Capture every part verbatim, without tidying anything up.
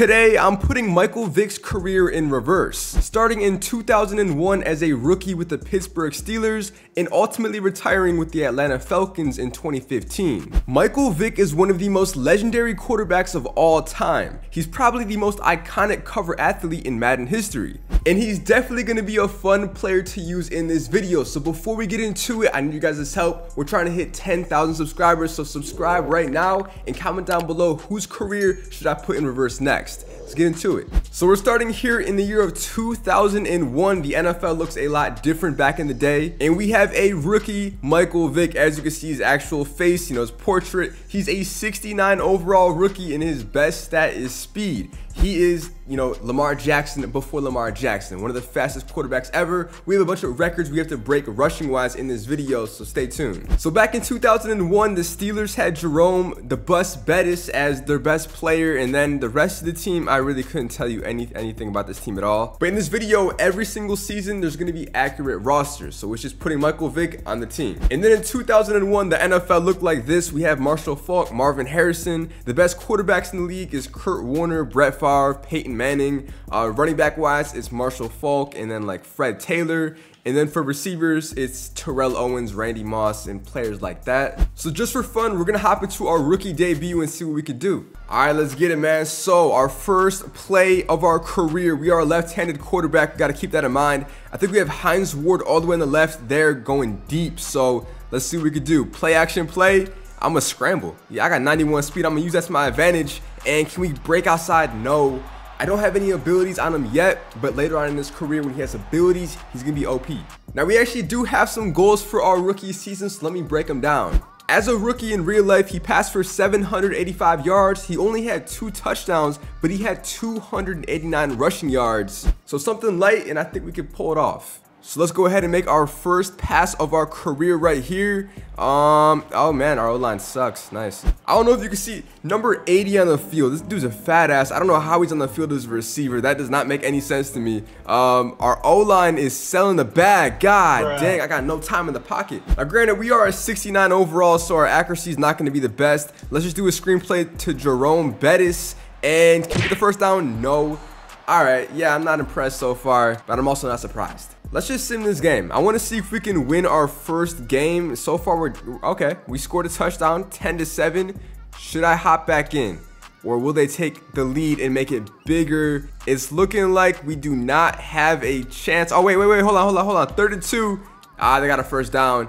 Today, I'm putting Michael Vick's career in reverse, starting in two thousand one as a rookie with the Pittsburgh Steelers and ultimately retiring with the Atlanta Falcons in twenty fifteen. Michael Vick is one of the most legendary quarterbacks of all time. He's probably the most iconic cover athlete in Madden history. And he's definitely going to be a fun player to use in this video. So before we get into it, I need you guys' help. We're trying to hit ten thousand subscribers, so subscribe right now and comment down below whose career should I put in reverse next. Let's get into it. So we're starting here in the year of two thousand one. The N F L looks a lot different back in the day. And we have a rookie, Michael Vick. As you can see, his actual face, you know, his portrait. He's a sixty-nine overall rookie, and his best stat is speed. He is, you know, Lamar Jackson before Lamar Jackson, one of the fastest quarterbacks ever. We have a bunch of records we have to break rushing-wise in this video, so stay tuned. So back in two thousand one, the Steelers had Jerome the Bus Bettis as their best player, and then the rest of the team, I really couldn't tell you any, anything about this team at all. But in this video, every single season, there's going to be accurate rosters, so it's just putting Michael Vick on the team. And then in two thousand one, the N F L looked like this. We have Marshall Faulk, Marvin Harrison. The best quarterbacks in the league is Kurt Warner, Brett Favre, Peyton Manning. Uh, running back wise, it's Marshall Faulk and then like Fred Taylor. And then for receivers, it's Terrell Owens, Randy Moss, and players like that. So just for fun, we're going to hop into our rookie debut and see what we can do. All right, let's get it, man. So our first play of our career, we are a left-handed quarterback. Got to keep that in mind. I think we have Hines Ward all the way on the left there going deep. So let's see what we can do. Play action play. I'm going to scramble. Yeah, I got ninety-one speed. I'm going to use that to my advantage. And can we break outside? No. I don't have any abilities on him yet, but later on in his career when he has abilities, he's going to be O P. Now, we actually do have some goals for our rookie season, so let me break them down. As a rookie in real life, he passed for seven hundred eighty-five yards. He only had two touchdowns, but he had two hundred eighty-nine rushing yards. So something light, and I think we could pull it off. So let's go ahead and make our first pass of our career right here. Um, oh man, our O-line sucks. Nice. I don't know if you can see number eighty on the field. This dude's a fat ass. I don't know how he's on the field as a receiver. That does not make any sense to me. Um, our O-line is selling the bag. God Bruh. dang, I got no time in the pocket. Now granted, we are a sixty-nine overall, so our accuracy is not going to be the best. Let's just do a screenplay to Jerome Bettis and keep the first down. No. All right, yeah, I'm not impressed so far, but I'm also not surprised. Let's just sim this game. I want to see if we can win our first game. So far, we're okay. We scored a touchdown, ten to seven. Should I hop back in? Or will they take the lead and make it bigger? It's looking like we do not have a chance. Oh, wait, wait, wait. Hold on, hold on, hold on. Third and two. Ah, they got a first down.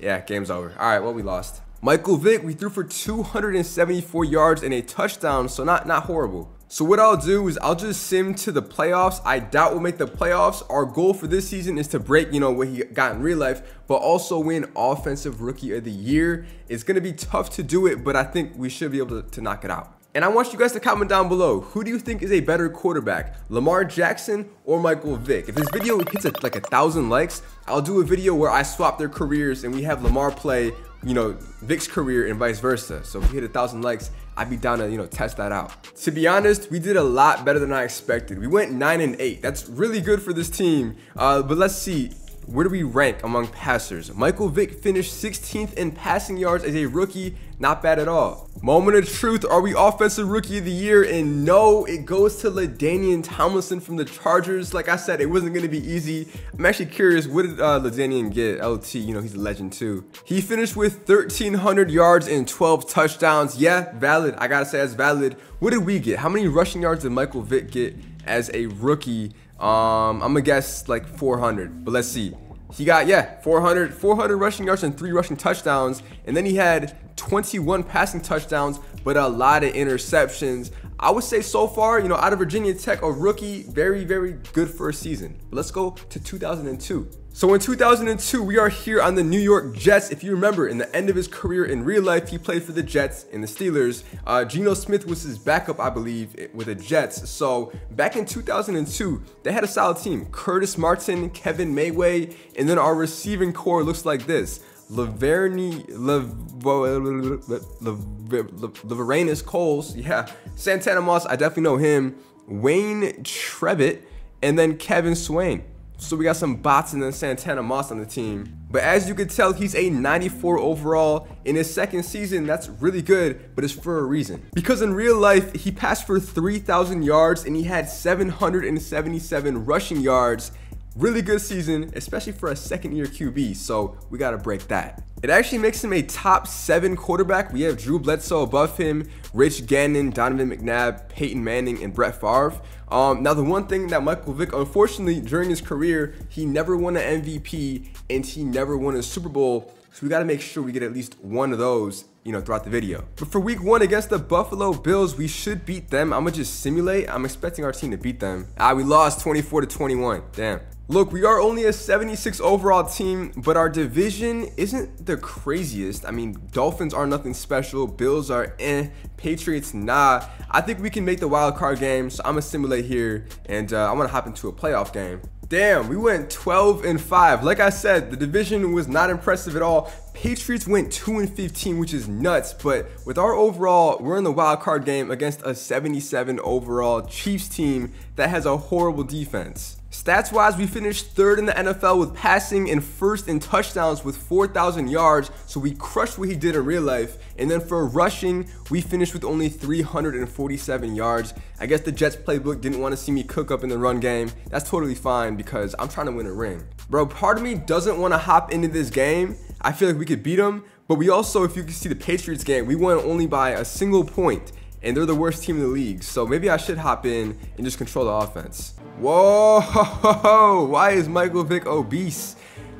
Yeah, game's over. All right, well, we lost. Michael Vick, we threw for two hundred seventy-four yards and a touchdown, so not, not horrible. So what I'll do is I'll just sim to the playoffs. I doubt we'll make the playoffs. Our goal for this season is to break, you know, what he got in real life, but also win Offensive Rookie of the Year. It's going to be tough to do it, but I think we should be able to, to knock it out. And I want you guys to comment down below, who do you think is a better quarterback, Lamar Jackson or Michael Vick? If this video hits a, like a thousand likes, I'll do a video where I swap their careers and we have Lamar play, you know, Vick's career and vice versa. So if we hit a thousand likes, I'd be down to, you know, test that out. To be honest, we did a lot better than I expected. We went nine and eight. That's really good for this team. Uh, but let's see, where do we rank among passers? Michael Vick finished sixteenth in passing yards as a rookie. Not bad at all. Moment of truth. Are we Offensive Rookie of the Year? And no, it goes to LaDainian Tomlinson from the Chargers. Like I said, it wasn't going to be easy. I'm actually curious, what did uh, LaDainian get? L T, you know, he's a legend too. He finished with thirteen hundred yards and twelve touchdowns. Yeah, valid. I got to say that's valid. What did we get? How many rushing yards did Michael Vick get as a rookie? Um, I'm going to guess like four hundred, but let's see. He got, yeah, four hundred, four hundred rushing yards and three rushing touchdowns. And then he had twenty-one passing touchdowns, but a lot of interceptions. I would say so far, you know, out of Virginia Tech, a rookie, very, very good for a season. But let's go to two thousand two. So in two thousand two, we are here on the New York Jets. If you remember, in the end of his career in real life, he played for the Jets and the Steelers. Uh, Geno Smith was his backup, I believe, with the Jets. So back in two thousand two, they had a solid team. Curtis Martin, Kevin Mayway, and then our receiving core looks like this. Lavernie, Laveranis Coles, yeah. Santana Moss, I definitely know him. Wayne Trevitt, and then Kevin Swain. So we got some Botson and Santana Moss on the team. But as you can tell, he's a ninety-four overall in his second season. That's really good, but it's for a reason. Because in real life, he passed for three thousand yards and he had seven hundred seventy-seven rushing yards. Really good season, especially for a second year Q B, so we gotta break that. It actually makes him a top seven quarterback. We have Drew Bledsoe above him, Rich Gannon, Donovan McNabb, Peyton Manning, and Brett Favre. Um, now the one thing that Michael Vick, unfortunately, during his career, he never won an M V P and he never won a Super Bowl, so we gotta make sure we get at least one of those, you know, throughout the video. But for week one against the Buffalo Bills, we should beat them. I'm gonna just simulate. I'm expecting our team to beat them. Ah, we lost twenty-four to twenty-one, damn. Look, we are only a seventy-six overall team, but our division isn't the craziest. I mean, Dolphins are nothing special. Bills are eh. Patriots, nah. I think we can make the wild card game, so I'm gonna simulate here, and uh, I'm gonna hop into a playoff game. Damn, we went twelve and five. Like I said, the division was not impressive at all. Patriots went two and fifteen, which is nuts, but with our overall, we're in the wild card game against a seventy-seven overall Chiefs team that has a horrible defense. Stats-wise, we finished third in the N F L with passing and first in touchdowns with four thousand yards, so we crushed what he did in real life. And then for rushing, we finished with only three hundred forty-seven yards. I guess the Jets playbook didn't want to see me cook up in the run game. That's totally fine because I'm trying to win a ring. Bro, part of me doesn't want to hop into this game. I feel like we could beat them, but we also, if you can see the Patriots game, we won only by a single point, and they're the worst team in the league, so maybe I should hop in and just control the offense. Whoa, ho, ho, ho. Why is Michael Vick obese?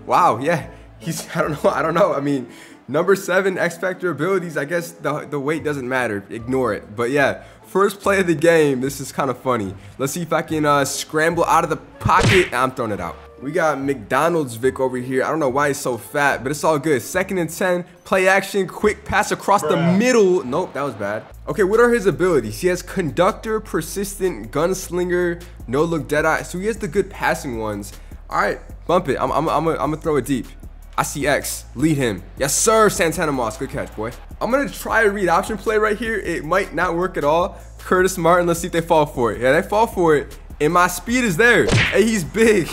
Wow, yeah, he's, I don't know, I don't know. I mean, number seven, X Factor abilities, I guess the, the weight doesn't matter, ignore it. But yeah, first play of the game, this is kind of funny. Let's see if I can uh, scramble out of the pocket. I'm throwing it out. We got McDonald's Vic over here. I don't know why he's so fat, but it's all good. Second and ten, play action, quick pass across Bruh. the middle. Nope, that was bad. Okay, what are his abilities? He has Conductor, Persistent, Gunslinger, No Look, Deadeye. So he has the good passing ones. All right, bump it. I'm, I'm, I'm gonna throw it deep. I see X, lead him. Yes, sir, Santana Moss, good catch, boy. I'm gonna try a read option play right here. It might not work at all. Curtis Martin, let's see if they fall for it. Yeah, they fall for it. And my speed is there. Hey, he's big.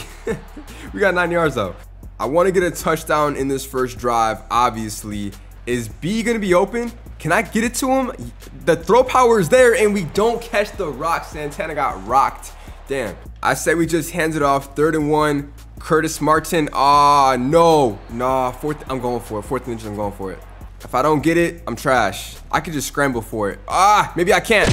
We got nine yards though. I want to get a touchdown in this first drive, obviously. Is B gonna be open? Can I get it to him? The throw power is there and we don't catch the rock. Santana got rocked. Damn. I say we just hands it off. Third and one. Curtis Martin. Ah, oh, no. Nah, fourth. I'm going for it. Fourth and inches, I'm going for it. If I don't get it, I'm trash. I could just scramble for it. Ah, maybe I can't.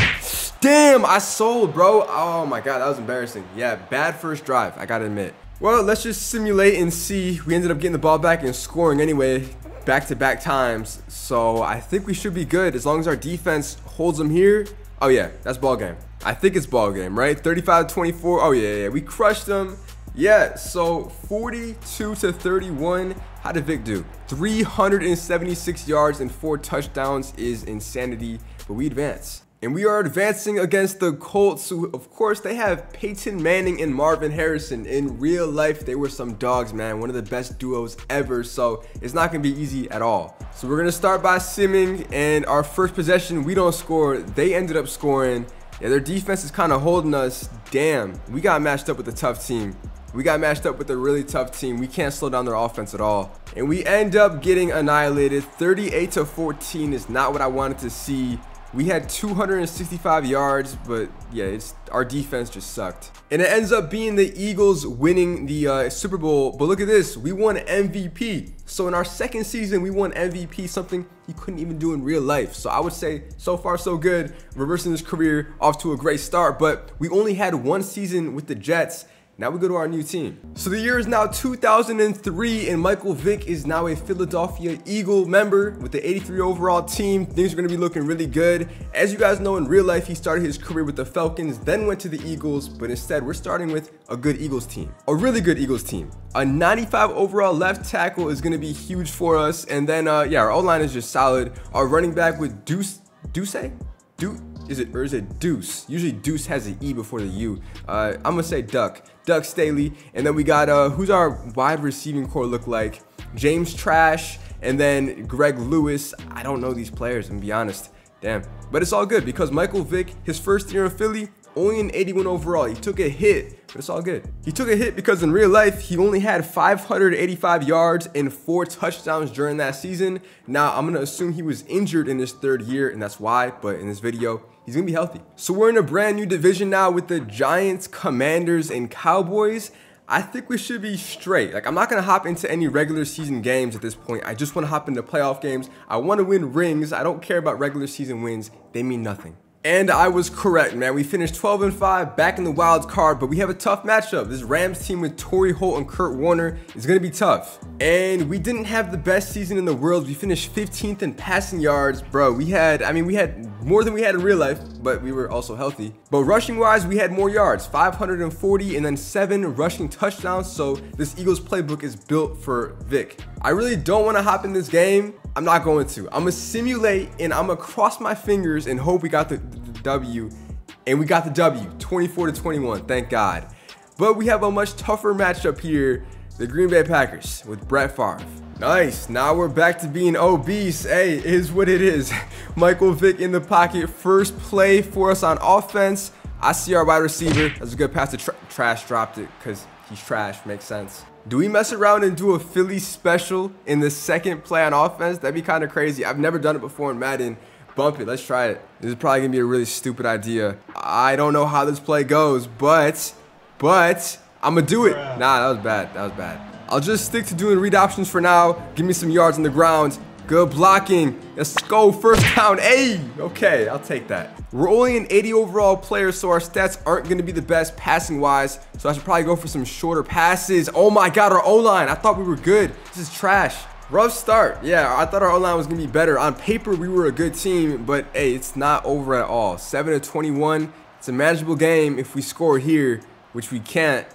Damn, I sold, bro. Oh my God, that was embarrassing. Yeah, bad first drive, I gotta admit. Well, let's just simulate and see. We ended up getting the ball back and scoring anyway, back-to-back times. So I think we should be good as long as our defense holds them here. Oh yeah, that's ball game. I think it's ball game, right? thirty-five to twenty-four. Oh yeah, yeah, we crushed them. Yeah, so forty-two to thirty-one. How did Vic do? three hundred seventy-six yards and four touchdowns is insanity, but we advance. And we are advancing against the Colts, who, of course, they have Peyton Manning and Marvin Harrison. In real life, they were some dogs, man. One of the best duos ever, so it's not going to be easy at all. So we're going to start by simming, and our first possession, we don't score. They ended up scoring. Yeah, their defense is kind of holding us. Damn, we got matched up with a tough team. We got matched up with a really tough team. We can't slow down their offense at all. And we end up getting annihilated. thirty-eight to fourteen is not what I wanted to see. We had two hundred sixty-five yards, but yeah, it's, our defense just sucked. And it ends up being the Eagles winning the uh, Super Bowl. But look at this, we won M V P. So in our second season, we won M V P, something you couldn't even do in real life. So I would say so far so good, reversing his career off to a great start. But we only had one season with the Jets. Now we go to our new team. So the year is now two thousand three and Michael Vick is now a Philadelphia Eagle member with the eighty-three overall team. Things are gonna be looking really good. As you guys know, in real life, he started his career with the Falcons, then went to the Eagles, but instead we're starting with a good Eagles team, a really good Eagles team. A ninety-five overall left tackle is gonna be huge for us. And then, uh, yeah, our O-line is just solid. Our running back with Deuce, Deuce? Deuce? Is it, or is it Deuce? Usually Deuce has an E before the U. Uh, I'm gonna say Duck, Duck Staley. And then we got, uh, who's our wide receiving core look like? James Trash, and then Greg Lewis. I don't know these players, I'm gonna be honest, damn. But it's all good because Michael Vick, his first year in Philly, only an eighty-one overall. He took a hit, but it's all good. He took a hit because in real life, he only had five hundred eighty-five yards and four touchdowns during that season. Now, I'm going to assume he was injured in his third year, and that's why, but in this video, he's going to be healthy. So we're in a brand new division now with the Giants, Commanders, and Cowboys. I think we should be straight. Like, I'm not going to hop into any regular season games at this point. I just want to hop into playoff games. I want to win rings. I don't care about regular season wins. They mean nothing. And I was correct, man. We finished twelve and five, back in the wild card, but we have a tough matchup. This Rams team with Torrey Holt and Kurt Warner is going to be tough. And we didn't have the best season in the world. We finished fifteenth in passing yards. Bro, we had, I mean, we had more than we had in real life, but we were also healthy. But rushing-wise, we had more yards, five hundred forty, and then seven rushing touchdowns. So this Eagles playbook is built for Vic. I really don't want to hop in this game. I'm not going to. I'm going to simulate, and I'm going to cross my fingers and hope we got the W, and we got the W, twenty-four to twenty-one, thank God. But we have a much tougher matchup here, the Green Bay Packers with Brett Favre. Nice, now we're back to being obese. Hey, it is what it is. Michael Vick in the pocket, first play for us on offense. I see our wide receiver. That's a good pass to tra Trash dropped it because he's trash, makes sense. Do we mess around and do a Philly special in the second play on offense? That'd be kind of crazy. I've never done it before in Madden. Bump it. Let's try it. This is probably gonna be a really stupid idea. I don't know how this play goes, but but I'm gonna do it. Nah, that was bad. That was bad. I'll just stick to doing read options for now. Give me some yards on the ground. Good blocking. Let's go. First down. Hey, okay, I'll take that. We're only an eighty overall player, so our stats aren't gonna be the best passing wise, so I should probably go for some shorter passes. Oh my God, our O-line. I thought we were good. This is trash. Rough start. Yeah, I thought our O-line was going to be better. On paper, we were a good team, but hey, it's not over at all. seven to twenty-one. It's a manageable game if we score here, which we can't.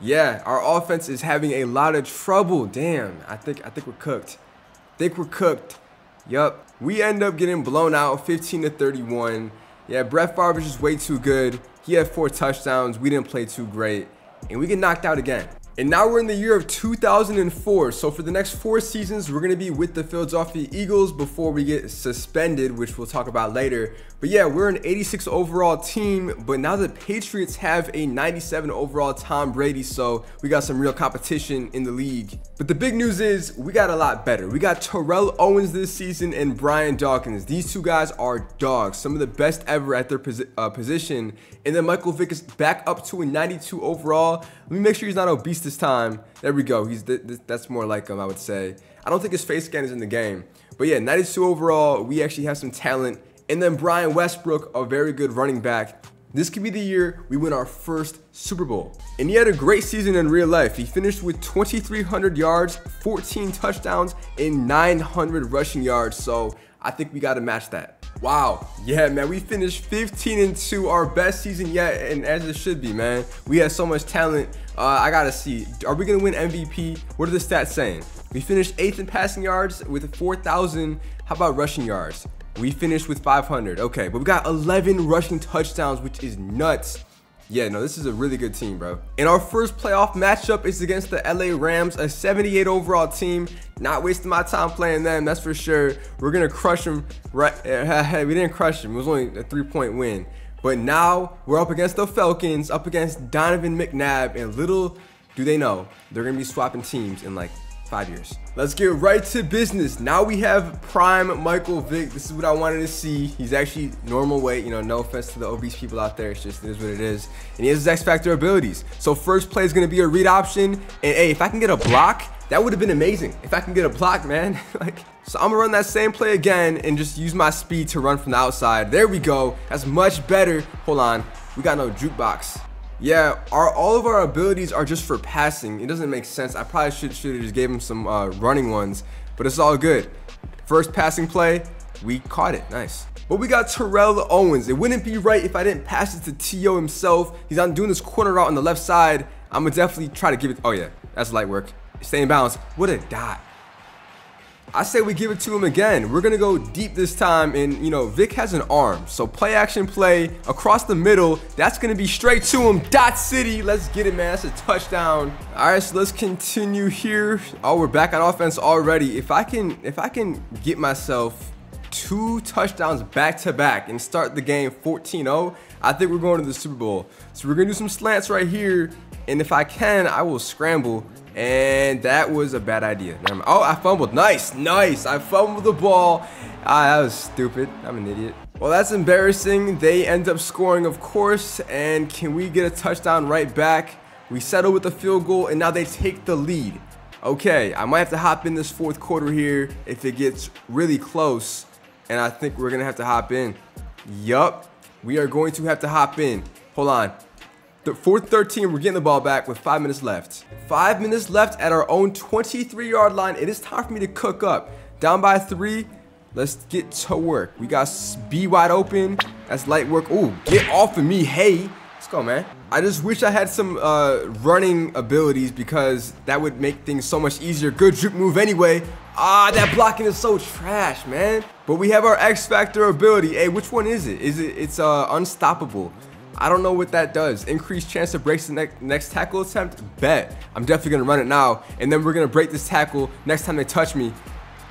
Yeah, our offense is having a lot of trouble. Damn, I think I think we're cooked. I think we're cooked. Yup. We end up getting blown out fifteen to thirty-one. Yeah, Brett Favre is just way too good. He had four touchdowns. We didn't play too great. And we get knocked out again. And now we're in the year of two thousand four, so for the next four seasons, we're going to be with the Philadelphia Eagles before we get suspended, which we'll talk about later. But yeah, we're an eighty-six overall team, but now the Patriots have a ninety-seven overall Tom Brady, so we got some real competition in the league. But the big news is we got a lot better. We got Terrell Owens this season and Brian Dawkins. These two guys are dogs, some of the best ever at their posi uh, position. And then Michael Vick is back up to a ninety-two overall. Let me make sure he's not obese this time. There we go. He's th th that's more like him, I would say. I don't think his face scan is in the game. But yeah, ninety-two overall, we actually have some talent. And then Brian Westbrook, a very good running back. This could be the year we win our first Super Bowl. And he had a great season in real life. He finished with twenty-three hundred yards, fourteen touchdowns, and nine hundred rushing yards. So I think we got to match that. Wow. Yeah, man, we finished fifteen and two, our best season yet, and as it should be, man. We had so much talent. Uh, I got to see. Are we going to win M V P? What are the stats saying? We finished eighth in passing yards with four thousand. How about rushing yards? We finished with five hundred. Okay, but we got eleven rushing touchdowns, which is nuts. Yeah, no, this is a really good team, bro. And our first playoff matchup is against the L A Rams, a seventy-eight overall team. Not wasting my time playing them, that's for sure. We're going to crush them. Right? We didn't crush them. It was only a three-point win. But now we're up against the Falcons, up against Donovan McNabb, and little do they know, they're going to be swapping teams in like five years. Let's get right to business. Now we have prime Michael Vick. This is what I wanted to see. He's actually normal weight, you know, no offense to the obese people out there. It's just, it is what it is. And he has his X Factor abilities. So first play is going to be a read option. And hey, if I can get a block, that would have been amazing. If I can get a block, man. Like, so I'm gonna run that same play again and just use my speed to run from the outside. There we go. That's much better. Hold on. We got no jukebox. Yeah, our, all of our abilities are just for passing. It doesn't make sense. I probably should, should have just gave him some uh, running ones, but it's all good. First passing play, we caught it. Nice. But we got Terrell Owens. It wouldn't be right if I didn't pass it to T O himself. He's on doing this corner route on the left side. I'm going to definitely try to give it. Oh, yeah, that's light work. Stay in balance. What a dot. I say we give it to him again. We're going to go deep this time, and, you know, Vic has an arm. So play action play across the middle. That's going to be straight to him. Dot City. Let's get it, man. That's a touchdown. All right, so let's continue here. Oh, we're back on offense already. If I can if I can get myself two touchdowns back-to-back and start the game fourteen and oh, I think we're going to the Super Bowl. So we're going to do some slants right here, and if I can, I will scramble. And that was a bad idea. Oh, I fumbled. Nice, nice. I fumbled the ball. Ah, that was stupid. I'm an idiot. Well, that's embarrassing. They end up scoring, of course. And can we get a touchdown right back? We settle with the field goal, and now they take the lead. Okay, I might have to hop in this fourth quarter here if it gets really close. And I think we're going to have to hop in. Yup. We are going to have to hop in. Hold on. Fourth thirteen, we're getting the ball back with five minutes left. Five minutes left at our own twenty-three yard line. It is time for me to cook up. Down by three. Let's get to work. We got B wide open. That's light work. Oh, get off of me. Hey, let's go, man. I just wish I had some uh, running abilities because that would make things so much easier. Good drip move anyway. Ah, that blocking is so trash, man. But we have our X Factor ability. Hey, which one is it? Is it? It's uh, unstoppable. I don't know what that does. Increased chance to break the ne next tackle attempt? Bet. I'm definitely going to run it now. And then we're going to break this tackle next time they touch me.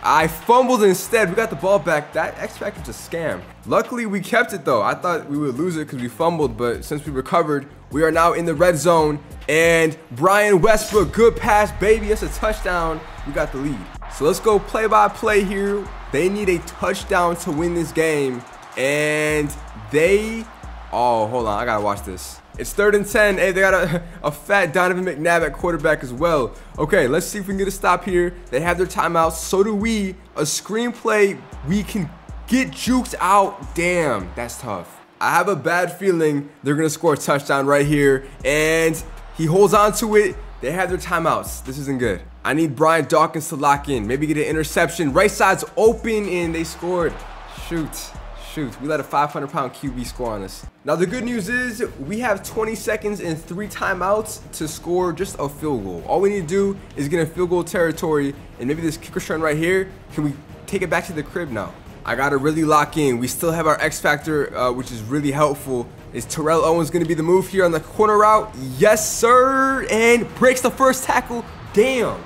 I fumbled instead. We got the ball back. That X Factor's a scam. Luckily, we kept it, though. I thought we would lose it because we fumbled. But since we recovered, we are now in the red zone. And Brian Westbrook, good pass, baby. That's a touchdown. We got the lead. So let's go play by play here. They need a touchdown to win this game. And they... Oh, hold on. I got to watch this. It's third and ten. Hey, they got a, a fat Donovan McNabb at quarterback as well. Okay, let's see if we can get a stop here. They have their timeout. So do we. A screenplay. We can get juked out. Damn, that's tough. I have a bad feeling they're going to score a touchdown right here. And he holds on to it. They have their timeouts. This isn't good. I need Brian Dawkins to lock in. Maybe get an interception. Right side's open, and they scored. Shoot. Shoot, we let a five hundred pound Q B score on us. Now the good news is we have twenty seconds and three timeouts to score just a field goal. All we need to do is get in field goal territory, and maybe this kick return right here, can we take it back to the crib now? I gotta really lock in. We still have our X Factor, uh, which is really helpful. Is Terrell Owens gonna be the move here on the corner route? Yes, sir, and breaks the first tackle. Damn,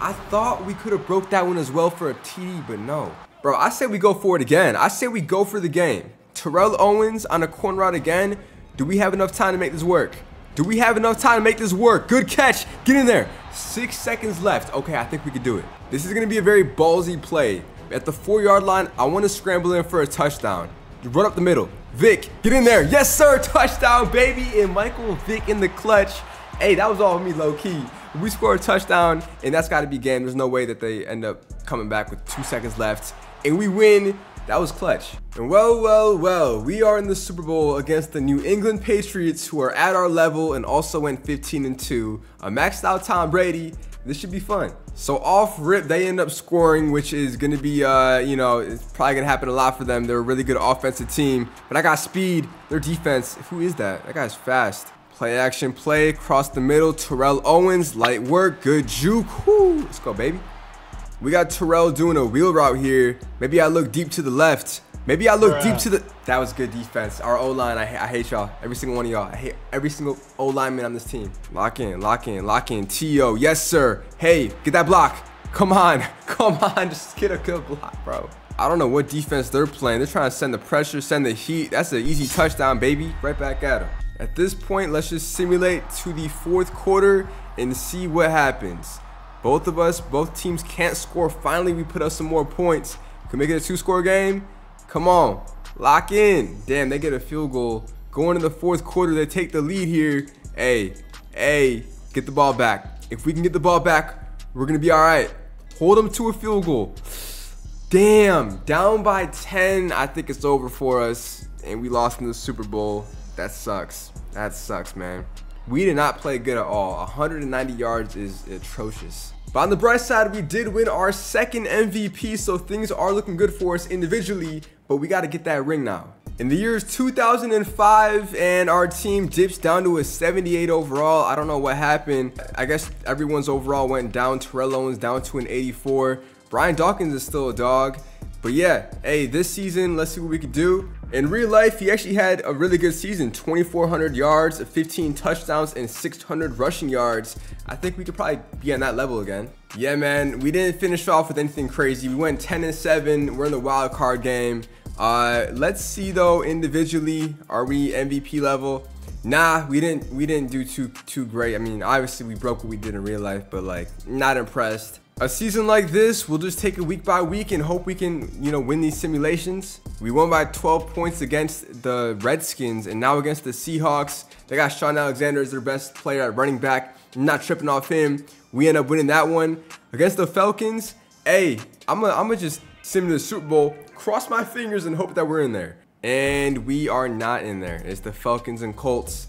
I thought we could have broke that one as well for a T D, but no. Bro, I say we go for it again. I say we go for the game. Terrell Owens on a corner route again. Do we have enough time to make this work? Do we have enough time to make this work? Good catch. Get in there. Six seconds left. Okay, I think we can do it. This is going to be a very ballsy play. At the four-yard line, I want to scramble in for a touchdown. You run up the middle. Vick, get in there. Yes, sir. Touchdown, baby. And Michael Vick in the clutch. Hey, that was all me low-key. We score a touchdown, and that's got to be game. There's no way that they end up coming back with two seconds left. And we win. That was clutch. And well, well, well, we are in the Super Bowl against the New England Patriots, who are at our level and also went fifteen and two. A maxed out Tom Brady. This should be fun. So off rip, they end up scoring, which is going to be, uh, you know, it's probably going to happen a lot for them. They're a really good offensive team. But I got speed. Their defense, who is that? That guy's fast. Play action play, across the middle. Terrell Owens, light work, good juke. Woo. Let's go, baby. We got Terrell doing a wheel route here. Maybe I look deep to the left. Maybe I look Bruh. deep to the... That was good defense. Our O-line, I, I hate y'all. Every single one of y'all. I hate every single O-lineman on this team. Lock in, lock in, lock in. T O, yes, sir. Hey, get that block. Come on, come on. Just get a good block, bro. I don't know what defense they're playing. They're trying to send the pressure, send the heat. That's an easy touchdown, baby. Right back at them. At this point, let's just simulate to the fourth quarter and see what happens. Both of us, both teams can't score. Finally, we put up some more points. Can we make it a two-score game? Come on. Lock in. Damn, they get a field goal. Going to the fourth quarter, they take the lead here. Hey, hey, get the ball back. If we can get the ball back, we're going to be all right. Hold them to a field goal. Damn, down by ten. I think it's over for us, and we lost in the Super Bowl. That sucks. That sucks, man. We did not play good at all. one hundred ninety yards is atrocious. But on the bright side, we did win our second M V P, so things are looking good for us individually, but we got to get that ring now. In the year is two thousand five, and our team dips down to a seventy-eight overall. I don't know what happened. I guess everyone's overall went down. Terrell Owens down to an eighty-four. Brian Dawkins is still a dog. But yeah, hey, this season, let's see what we can do. In real life, he actually had a really good season, twenty-four hundred yards, fifteen touchdowns, and six hundred rushing yards. I think we could probably be on that level again. Yeah, man, we didn't finish off with anything crazy. We went ten and seven. We're in the wild card game. Uh, let's see though, individually, are we M V P level? Nah, we didn't. We didn't do too too great. I mean, obviously we broke what we did in real life, but like, not impressed. A season like this, we'll just take it week by week and hope we can, you know, win these simulations. We won by twelve points against the Redskins, and now against the Seahawks. They got Sean Alexander as their best player at running back. I'm not tripping off him. We end up winning that one. Against the Falcons, hey, I'm gonna I'm gonna just sim to the Super Bowl, cross my fingers, and hope that we're in there. And we are not in there. It's the Falcons and Colts.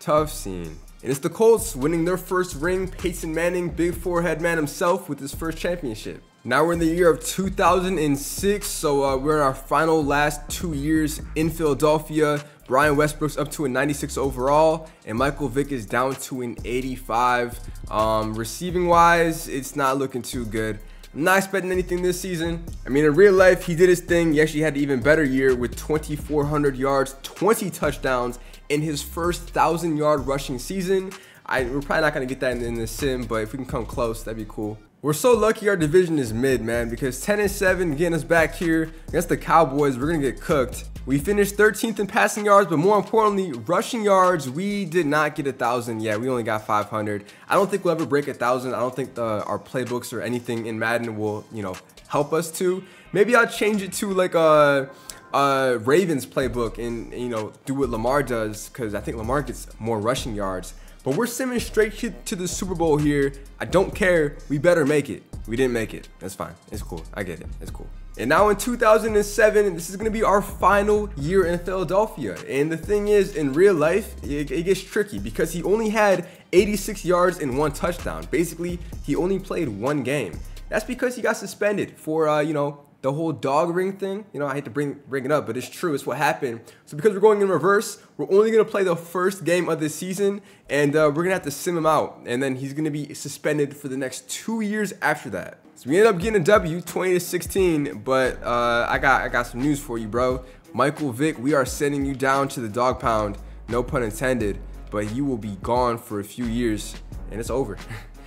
Tough scene. And it's the Colts winning their first ring. Peyton Manning, big forehead man himself, with his first championship. Now we're in the year of two thousand six, so uh, we're in our final last two years in Philadelphia. Brian Westbrook's up to a ninety-six overall, and Michael Vick is down to an eighty-five. Um, receiving wise, it's not looking too good. I'm not expecting anything this season. I mean, in real life, he did his thing. He actually had an even better year with twenty-four hundred yards, twenty touchdowns in his first one thousand yard rushing season. I, we're probably not going to get that in, in the sim, but if we can come close, that'd be cool. We're so lucky our division is mid, man, because ten and seven getting us back here against the Cowboys, we're going to get cooked. We finished thirteenth in passing yards, but more importantly, rushing yards, we did not get one thousand yet. We only got five hundred. I don't think we'll ever break one thousand. I don't think the, our playbooks or anything in Madden will, you know, help us to. Maybe I'll change it to like a, a Ravens playbook and, you know, do what Lamar does, because I think Lamar gets more rushing yards. But we're simming straight to the Super Bowl here. I don't care. We better make it. We didn't make it. That's fine. It's cool. I get it. It's cool. And now in two thousand seven, this is going to be our final year in Philadelphia. And the thing is, in real life, it, it gets tricky because he only had eighty-six yards and one touchdown. Basically, he only played one game. That's because he got suspended for, uh, you know, the whole dog ring thing. You know, I hate to bring, bring it up, but it's true. It's what happened. So because we're going in reverse, we're only going to play the first game of this season, and uh, we're going to have to sim him out. And then he's going to be suspended for the next two years after that. So we ended up getting a W, twenty to sixteen, but uh, I, got, I got some news for you, bro. Michael Vick, we are sending you down to the dog pound. No pun intended, but you will be gone for a few years, and it's over.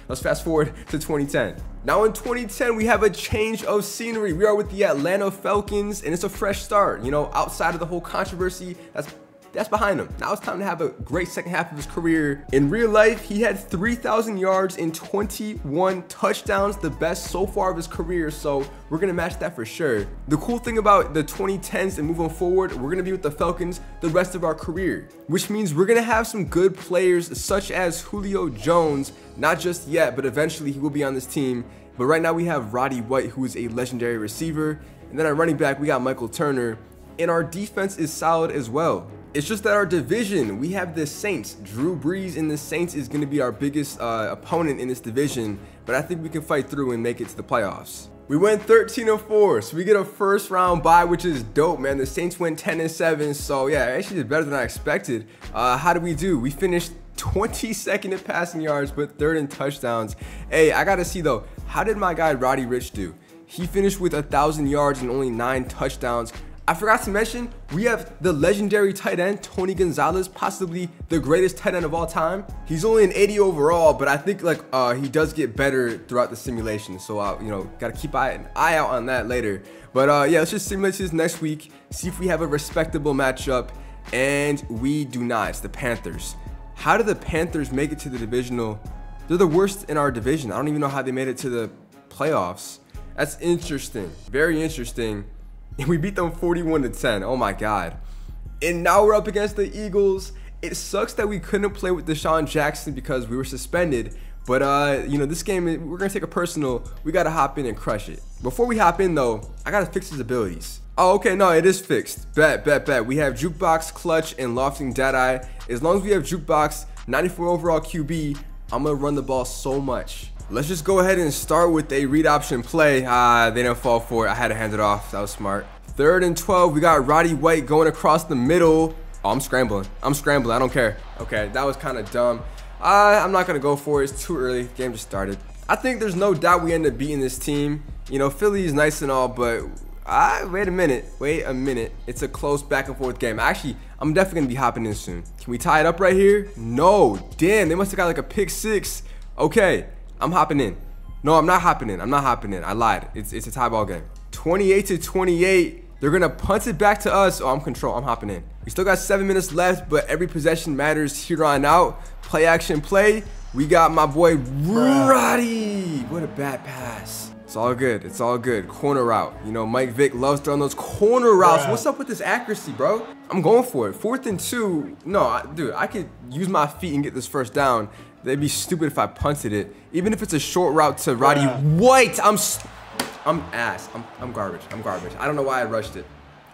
Let's fast forward to twenty ten. Now in twenty ten, we have a change of scenery. We are with the Atlanta Falcons, and it's a fresh start. You know, outside of the whole controversy, that's that's behind him. Now it's time to have a great second half of his career. In real life, he had three thousand yards and twenty-one touchdowns, the best so far of his career, so we're gonna match that for sure. The cool thing about the twenty tens and moving forward, we're gonna be with the Falcons the rest of our career, which means we're gonna have some good players such as Julio Jones, not just yet, but eventually he will be on this team. But right now we have Roddy White, who is a legendary receiver, and then our running back, we got Michael Turner, and our defense is solid as well. It's just that our division, we have the Saints. Drew Brees in the Saints is going to be our biggest uh, opponent in this division, but I think we can fight through and make it to the playoffs. We went thirteen and four, so we get a first round bye, which is dope, man. The Saints went ten and seven, so yeah, actually did better than I expected. Uh, how did we do? We finished twenty-second in passing yards, but third in touchdowns. Hey, I got to see though, how did my guy Roddy Rich do? He finished with one thousand yards and only nine touchdowns. I forgot to mention, we have the legendary tight end, Tony Gonzalez, possibly the greatest tight end of all time. He's only an eighty overall, but I think like uh, he does get better throughout the simulation. So, uh, you know, got to keep eye, an eye out on that later. But uh, yeah, let's just simulate this next week, see if we have a respectable matchup. And we do not. It's the Panthers. How do the Panthers make it to the divisional? They're the worst in our division. I don't even know how they made it to the playoffs. That's interesting. Very interesting. And we beat them forty-one to ten. Oh my God. And now we're up against the Eagles. It sucks that we couldn't play with Deshaun Jackson because we were suspended. But, uh, you know, this game, we're going to take it personal. We got to hop in and crush it. Before we hop in, though, I got to fix his abilities. Oh, okay. No, it is fixed. Bet, bet, bet. We have Jukebox, Clutch, and Lofting Deadeye. As long as we have Jukebox, ninety-four overall Q B, I'm going to run the ball so much. Let's just go ahead and start with a read option play. Uh, they didn't fall for it. I had to hand it off. That was smart. Third and twelve. We got Roddy White going across the middle. Oh, I'm scrambling. I'm scrambling. I don't care. Okay, that was kind of dumb. Uh, I'm not going to go for it. It's too early. The game just started. I think there's no doubt we end up beating this team. You know, Philly is nice and all, but Ah, wait a minute. Wait a minute. It's a close back and forth game. Actually, I'm definitely going to be hopping in soon. Can we tie it up right here? No. Damn, they must have got like a pick six. Okay, I'm hopping in. No, I'm not hopping in. I'm not hopping in. I lied. It's, it's a tie ball game. twenty-eight to twenty-eight. They're going to punt it back to us. Oh, I'm control. I'm hopping in. We still got seven minutes left, but every possession matters here on out. Play action play. We got my boy Roddy. What a bad pass. It's all good. It's all good. Corner route. You know, Mike Vick loves throwing those corner routes. What's up with this accuracy, bro? I'm going for it. Fourth and two. No, I, dude, I could use my feet and get this first down. They'd be stupid if I punted it. Even if it's a short route to Roddy White. I'm... I'm ass. I'm, I'm garbage. I'm garbage. I don't know why I rushed it.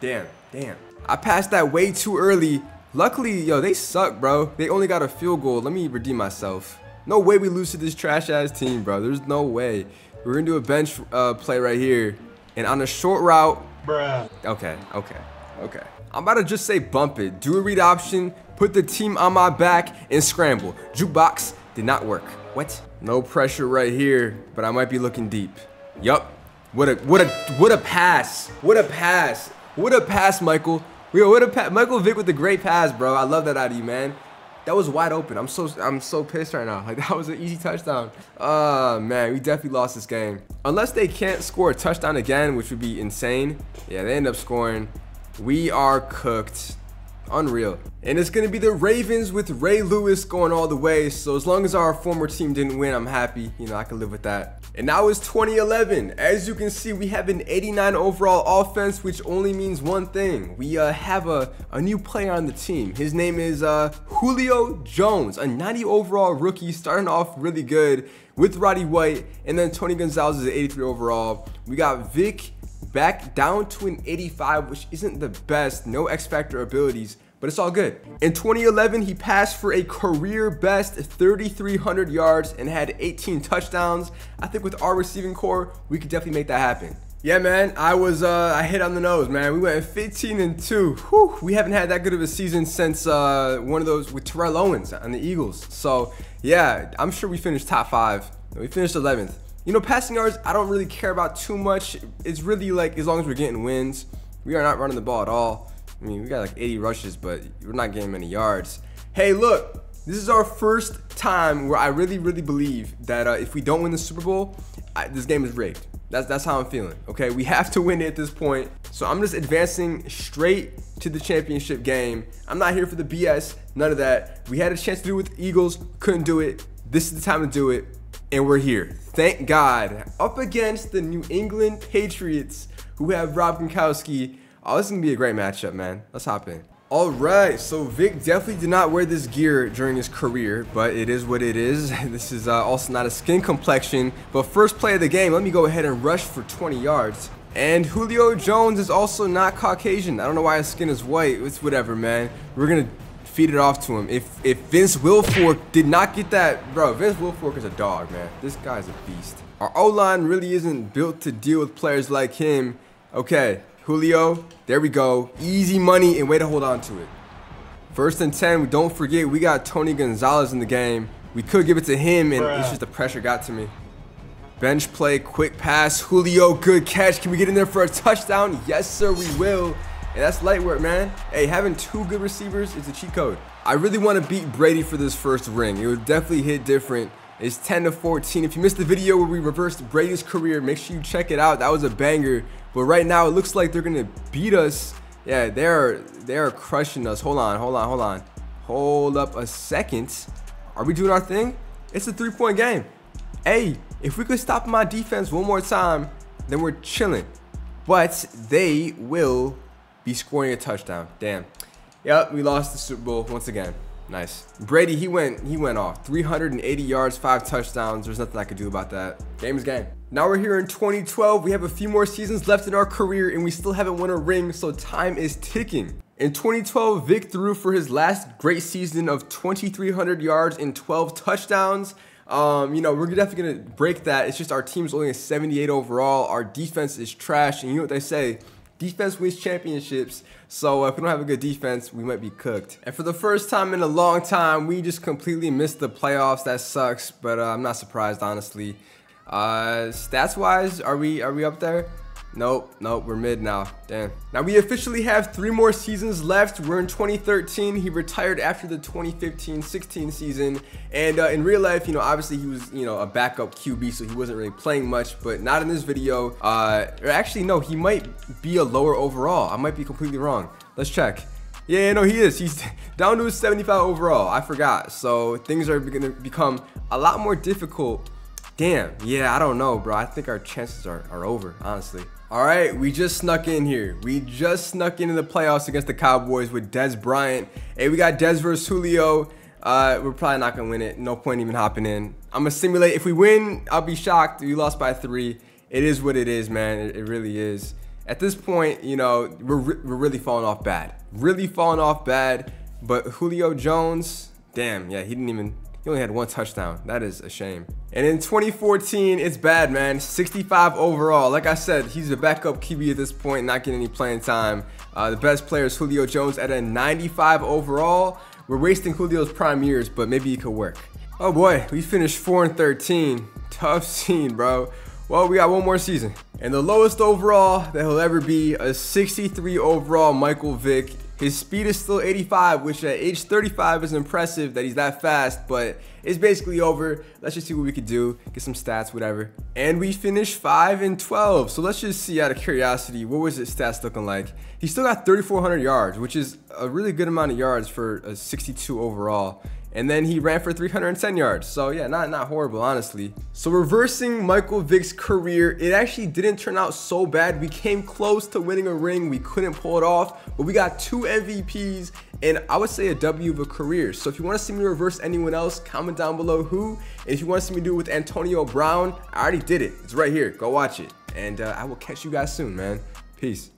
Damn. Damn. I passed that way too early. Luckily, yo, they suck, bro. They only got a field goal. Let me redeem myself. No way we lose to this trash-ass team, bro. There's no way. We're going to do a bench uh, play right here. And on a short route. Bruh. Okay. Okay. Okay. I'm about to just say bump it. Do a read option. Put the team on my back and scramble. Jukebox did not work. What? No pressure right here, but I might be looking deep. Yup. What a what a what a pass! What a pass! What a pass, Michael! What a pass! Michael Vick with a great pass, bro. I love that out of you, man. That was wide open. I'm so I'm so pissed right now. Like that was an easy touchdown. Oh man, we definitely lost this game. Unless they can't score a touchdown again, which would be insane. Yeah, they end up scoring. We are cooked. Unreal. And it's gonna be the Ravens with Ray Lewis going all the way. So as long as our former team didn't win, I'm happy. You know, I can live with that. And now it's twenty eleven. As you can see, we have an eighty-nine overall offense, which only means one thing. We uh, have a, a new player on the team. His name is uh, Julio Jones, a ninety overall rookie, starting off really good with Roddy White. And then Tony Gonzalez is an eighty-three overall. We got Vic back down to an eighty-five, which isn't the best. No X-Factor abilities. But it's all good. In twenty eleven, he passed for a career best thirty-three hundred yards and had eighteen touchdowns. I think with our receiving core, we could definitely make that happen. Yeah, man, I was uh, I hit on the nose, man. We went fifteen and two. Whew, we haven't had that good of a season since uh, one of those with Terrell Owens on the Eagles. So yeah, I'm sure we finished top five. We finished eleventh. You know, passing yards, I don't really care about too much. It's really like as long as we're getting wins. We are not running the ball at all. I mean, we got like eighty rushes, but we're not getting many yards. Hey, look, this is our first time where I really, really believe that uh, if we don't win the Super Bowl, I, this game is rigged. That's, that's how I'm feeling, okay? We have to win it at this point. So I'm just advancing straight to the championship game. I'm not here for the B S, none of that. We had a chance to do it with the Eagles, couldn't do it. This is the time to do it, and we're here. Thank God. Up against the New England Patriots, who have Rob Gronkowski. Oh, this is going to be a great matchup, man. Let's hop in. All right, so Vic definitely did not wear this gear during his career, but it is what it is. This is uh, also not a skin complexion, but first play of the game, let me go ahead and rush for twenty yards. And Julio Jones is also not Caucasian. I don't know why his skin is white. It's whatever, man. We're going to feed it off to him. If, if Vince Wilfork did not get that, bro, Vince Wilfork is a dog, man. This guy's a beast. Our O-line really isn't built to deal with players like him. Okay. Julio, there we go. Easy money and way to hold on to it. First and ten, don't forget we got Tony Gonzalez in the game. We could give it to him and Bruh. It's just the pressure got to me. Bench play, quick pass. Julio, good catch. Can we get in there for a touchdown? Yes, sir, we will. And that's light work, man. Hey, having two good receivers is a cheat code. I really want to beat Brady for this first ring. It would definitely hit different. It's ten to fourteen. If you missed the video where we reversed Brady's career, make sure you check it out. That was a banger. But right now, it looks like they're going to beat us. Yeah, they're they're crushing us. Hold on, hold on, hold on. Hold up a second. Are we doing our thing? It's a three-point game. Hey, if we could stop my defense one more time, then we're chilling. But they will be scoring a touchdown. Damn. Yep, we lost the Super Bowl once again. Nice. Brady, he went he went off. three hundred eighty yards, five touchdowns. There's nothing I could do about that. Game is game. Now we're here in twenty twelve. We have a few more seasons left in our career, and we still haven't won a ring, so time is ticking. In twenty twelve, Vic threw for his last great season of twenty-three hundred yards and twelve touchdowns. Um, you know, we're definitely going to break that. It's just our team's only a seventy-eight overall. Our defense is trash, and you know what they say. Defense wins championships, so if we don't have a good defense, we might be cooked. And for the first time in a long time, we just completely missed the playoffs. That sucks, but uh, I'm not surprised, honestly. Uh, stats-wise, are we are we up there? Nope, nope, we're mid now. Damn. Now we officially have three more seasons left. We're in twenty thirteen. He retired after the twenty fifteen sixteen season. And uh, in real life, you know, obviously he was, you know, a backup Q B, so he wasn't really playing much, but not in this video. Uh, or actually, no, he might be a lower overall. I might be completely wrong. Let's check. Yeah, no, he is. He's down to a seventy-five overall. I forgot. So things are going to become a lot more difficult. Damn. Yeah, I don't know, bro. I think our chances are, are over, honestly. All right, we just snuck in here. We just snuck into the playoffs against the Cowboys with Dez Bryant. Hey, we got Dez versus Julio. Uh, we're probably not going to win it. No point even hopping in. I'm going to simulate. If we win, I'll be shocked. We lost by three. It is what it is, man. It, it really is. At this point, you know, we're, re we're really falling off bad. Really falling off bad. But Julio Jones, damn, yeah, he didn't even, he only had one touchdown. That is a shame. And in twenty fourteen, it's bad, man. sixty-five overall. Like I said, he's a backup Q B at this point, not getting any playing time. Uh, the best player is Julio Jones at a ninety-five overall. We're wasting Julio's prime years, but maybe he could work. Oh boy, we finished four and thirteen. Tough scene, bro. Well, we got one more season. And the lowest overall that he'll ever be, a sixty-three overall Michael Vick. His speed is still eighty-five, which at age thirty-five is impressive that he's that fast, but it's basically over. Let's just see what we could do, get some stats, whatever. And we finished five and twelve. So let's just see out of curiosity, what was his stats looking like? He still got thirty-four hundred yards, which is a really good amount of yards for a sixty-two overall. And then he ran for three hundred ten yards. So yeah, not, not horrible, honestly. So reversing Michael Vick's career, it actually didn't turn out so bad. We came close to winning a ring. We couldn't pull it off, but we got two M V Ps and I would say a W of a career. So if you want to see me reverse anyone else, comment down below who. And if you want to see me do it with Antonio Brown, I already did it. It's right here. Go watch it. And uh, I will catch you guys soon, man. Peace.